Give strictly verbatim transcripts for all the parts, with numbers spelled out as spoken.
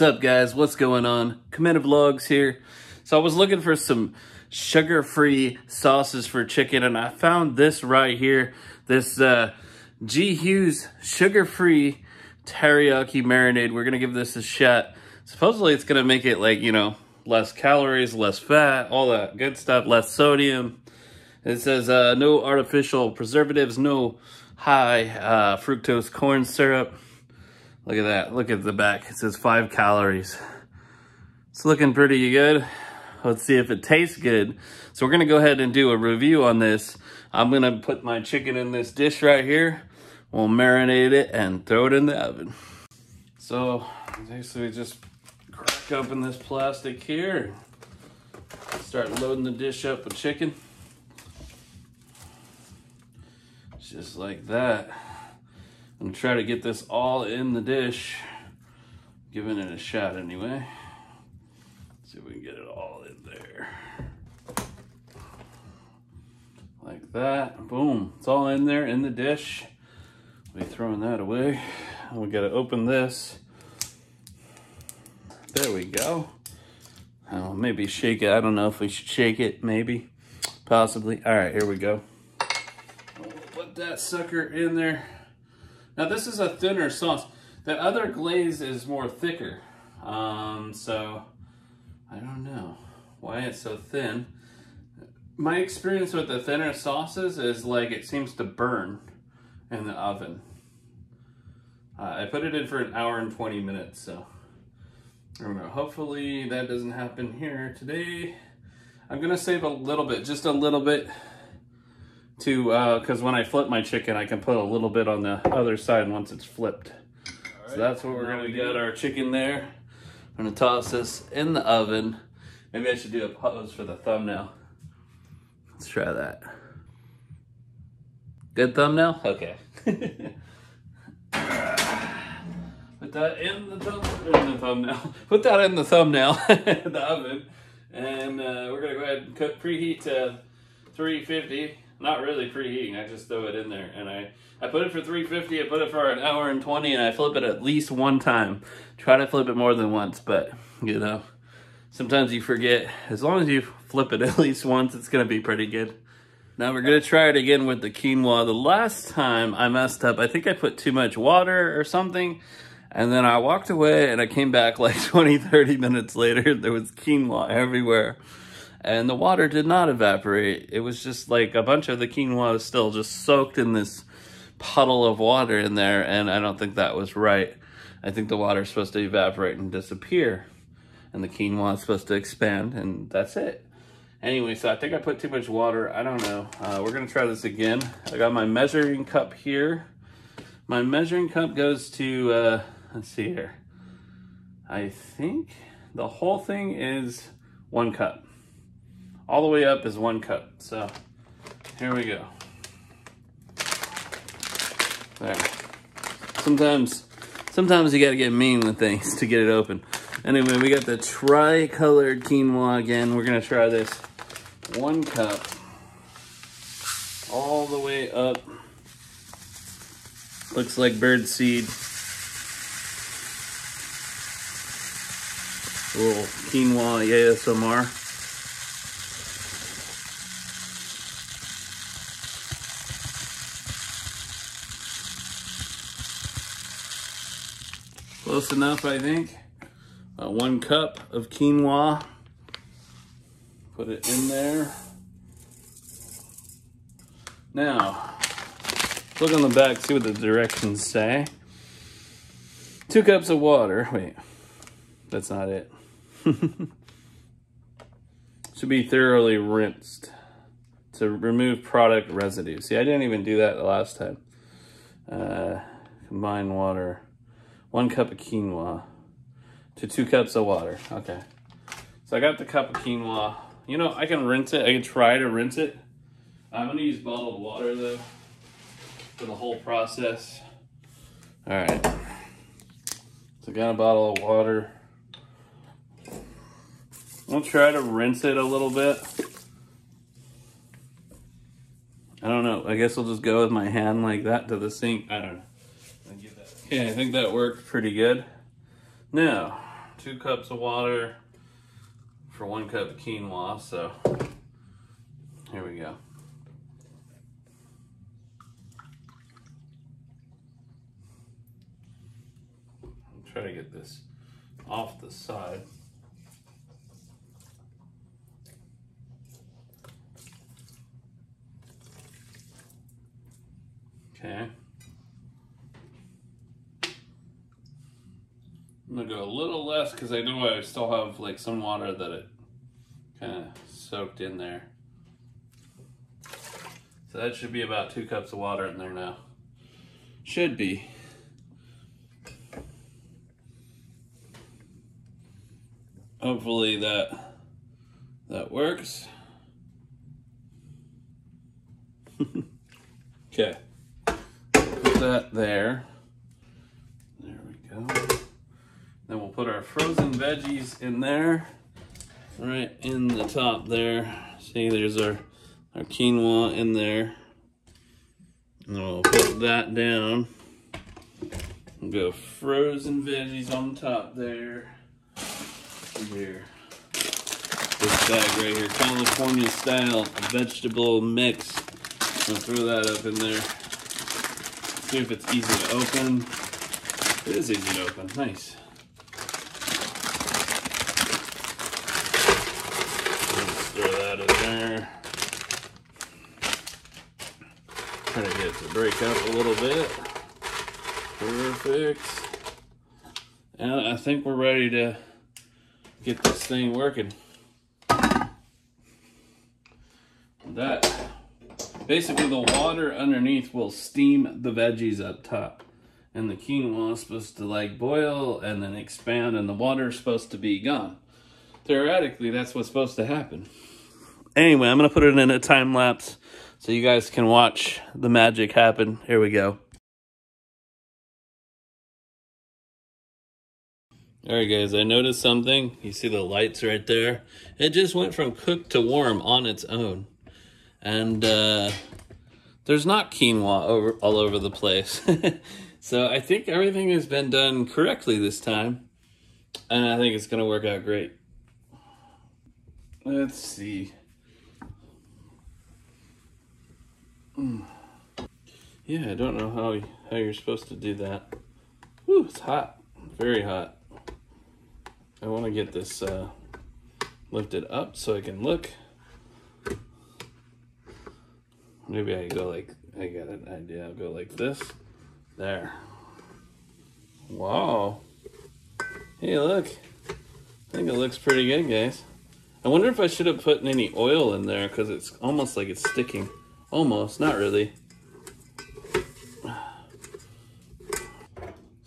What's up, guys? What's going on? Commander Vlogs here. So I was looking for some sugar-free sauces for chicken, and I found this right here. This uh, G Hughes sugar-free teriyaki marinade. We're going to give this a shot. Supposedly, it's going to make it, like, you know, less calories, less fat, all that good stuff, less sodium. It says uh, no artificial preservatives, no high uh, fructose corn syrup. Look at that. Look at the back. It says five calories. It's looking pretty good. Let's see if it tastes good. So we're going to go ahead and do a review on this. I'm going to put my chicken in this dish right here. We'll marinate it and throw it in the oven. So basically just crack open this plastic here. Start loading the dish up with chicken. Just like that. And try to get this all in the dish. Giving it a shot anyway. See if we can get it all in there. Like that. Boom. It's all in there in the dish. We'll be throwing that away. And we gotta open this. There we go. Oh, maybe shake it. I don't know if we should shake it, maybe. Possibly. Alright, here we go. We'll put that sucker in there. Now this is a thinner sauce. That other glaze is more thicker. Um, so I don't know why it's so thin. My experience with the thinner sauces is like it seems to burn in the oven. Uh, I put it in for an hour and twenty minutes. So I don't know, hopefully that doesn't happen here today. I'm gonna save a little bit, just a little bit. To, uh, cause when I flip my chicken, I can put a little bit on the other side once it's flipped. Right, so that's what we're gonna do. Get our chicken there. I'm gonna toss this in the oven. Maybe I should do a pose for the thumbnail. Let's try that. Good thumbnail? Okay. Put that in the, thumb in the thumbnail. Put that in the thumbnail, the oven. And uh, we're gonna go ahead and cook, preheat to three fifty. Not really preheating, I just throw it in there. And I, I put it for three fifty, I put it for an hour and twenty, and I flip it at least one time. Try to flip it more than once, but, you know, sometimes you forget. As long as you flip it at least once, it's gonna be pretty good. Now we're gonna try it again with the quinoa. The last time I messed up, I think I put too much water or something, and then I walked away and I came back like twenty, thirty minutes later. There was quinoa everywhere. And the water did not evaporate. It was just like a bunch of the quinoa was still just soaked in this puddle of water in there. And I don't think that was right. I think the water is supposed to evaporate and disappear. And the quinoa is supposed to expand. And that's it. Anyway, so I think I put too much water. I don't know. Uh, we're going to try this again. I got my measuring cup here. My measuring cup goes to, uh, let's see here. I think the whole thing is one cup. All the way up is one cup. So here we go. There. Sometimes, sometimes you gotta get mean with things to get it open. Anyway, we got the tri-colored quinoa again. We're gonna try this one cup all the way up. Looks like bird seed. A little quinoa A S M R. Close enough, I think. Uh, one cup of quinoa. Put it in there. Now, look on the back, see what the directions say. Two cups of water. Wait, that's not it. Should be thoroughly rinsed to remove product residue. See, I didn't even do that the last time. Uh, combine water. One cup of quinoa to two cups of water. Okay. So I got the cup of quinoa. You know, I can rinse it. I can try to rinse it. I'm going to use bottled water, though, for the whole process. All right. So I got a bottle of water. I'll try to rinse it a little bit. I don't know. I guess I'll just go with my hand like that to the sink. I don't know. Okay, I think that worked pretty good. Now, two cups of water for one cup of quinoa, so here we go. I'll try to get this off the side. Okay. I'm gonna go a little less because I know I still have like some water that it kind of soaked in there. So that should be about two cups of water in there now. Should be. Hopefully that that works. Okay. Put that there. There we go. Then we'll put our frozen veggies in there, right in the top there. See, there's our, our quinoa in there. And then we'll put that down. We'll go frozen veggies on top there. Here, this bag right here, California style vegetable mix. I'll throw that up in there. See if it's easy to open. It is easy to open, nice. Trying to get it to break up a little bit. Perfect. And I think we're ready to get this thing working. That basically the water underneath will steam the veggies up top, and the quinoa is supposed to like boil and then expand, and the water is supposed to be gone. Theoretically, that's what's supposed to happen. Anyway, I'm gonna put it in a time lapse so you guys can watch the magic happen. Here we go. All right, guys, I noticed something. You see the lights right there? It just went from cooked to warm on its own. And uh, there's not quinoa over, all over the place. So I think everything has been done correctly this time. And I think it's gonna work out great. Let's see. Yeah, I don't know how how you're supposed to do that. Whew, it's hot, very hot. I want to get this uh, lifted up so I can look. Maybe I go like, I got an idea, I'll go like this. There. Wow. Hey, look. I think it looks pretty good, guys. I wonder if I should have put any oil in there because it's almost like it's sticking. Almost, not really.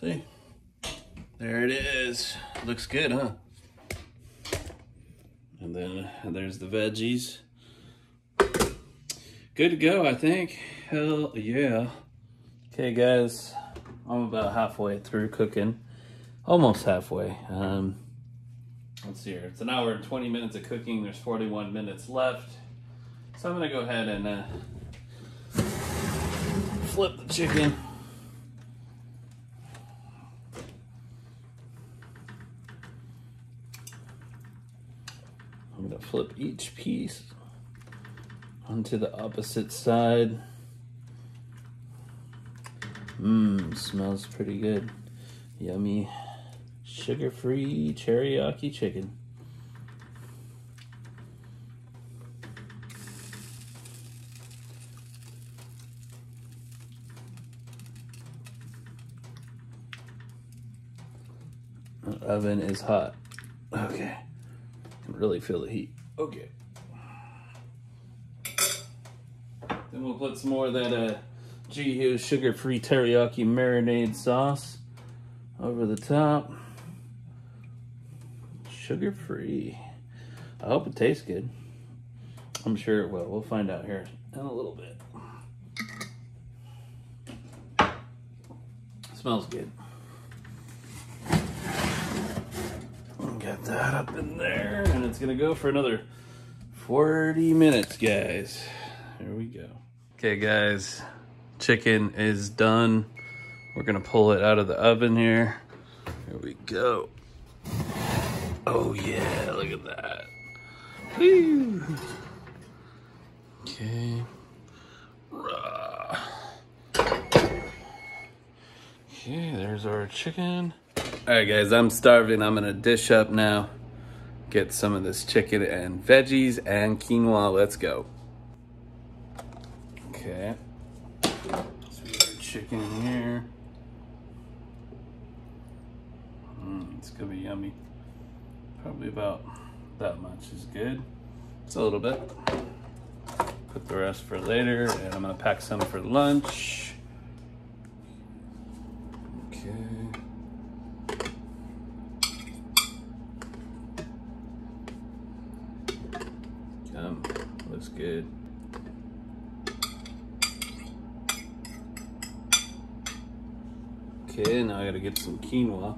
See? There it is. Looks good, huh? And then there's the veggies. Good to go, I think. Hell yeah. Okay, guys. I'm about halfway through cooking. Almost halfway. Um, let's see here. It's an hour and twenty minutes of cooking. There's forty-one minutes left. So I'm gonna go ahead and uh, flip the chicken. I'm gonna flip each piece onto the opposite side. Mmm, smells pretty good. Yummy, sugar-free teriyaki chicken. Oven is hot. Okay. I can really feel the heat. Okay. Then we'll put some more of that uh, G Hughes sugar-free teriyaki marinade sauce over the top. Sugar-free. I hope it tastes good. I'm sure it will. We'll find out here in a little bit. It smells good. Got that up in there, and it's gonna go for another forty minutes, guys. Here we go. Okay, guys, chicken is done. We're gonna pull it out of the oven here. Here we go. Oh yeah, look at that. Woo. Okay. Rah. Okay, there's our chicken. Alright guys, I'm starving. I'm gonna dish up now. Get some of this chicken and veggies and quinoa. Let's go. Okay. Let's put our chicken here. Mm, it's gonna be yummy. Probably about that much is good. It's a little bit. Put the rest for later, and I'm gonna pack some for lunch. Okay. Um, looks good. Okay, now I gotta get some quinoa.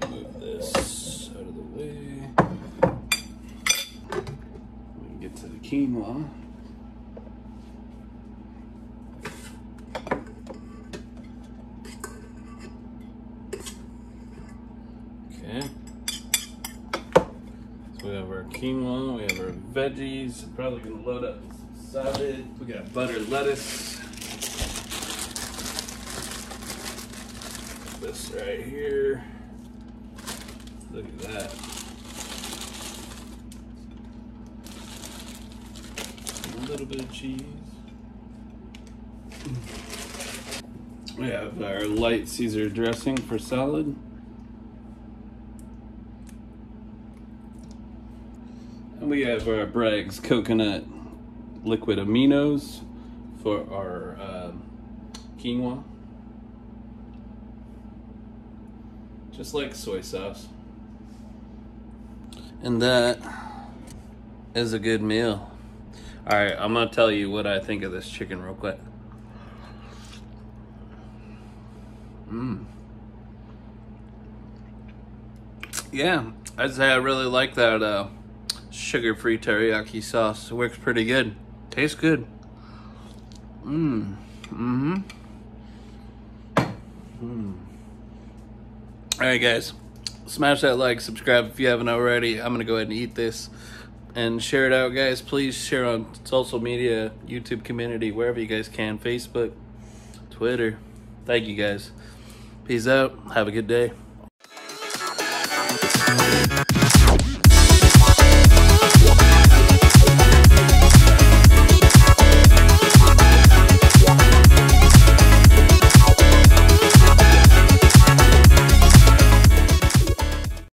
Let me move this out of the way. We can get to the quinoa. Okay. So we have our quinoa, we have our veggies. I'm probably gonna load up some salad. We got buttered lettuce. This right here. Look at that. A little bit of cheese. We have our light Caesar dressing for salad. And we have our Bragg's coconut liquid aminos for our uh, quinoa. Just like soy sauce. And that is a good meal. All right, I'm gonna tell you what I think of this chicken real quick. Mmm. Yeah, I'd say I really like that uh, sugar-free teriyaki sauce. It works pretty good. Tastes good. Mmm. Mm-hmm. Mmm. Alright guys, smash that like, subscribe if you haven't already. I'm going to go ahead and eat this and share it out, guys. Please share on social media, YouTube community, wherever you guys can. Facebook, Twitter. Thank you guys. Peace out. Have a good day.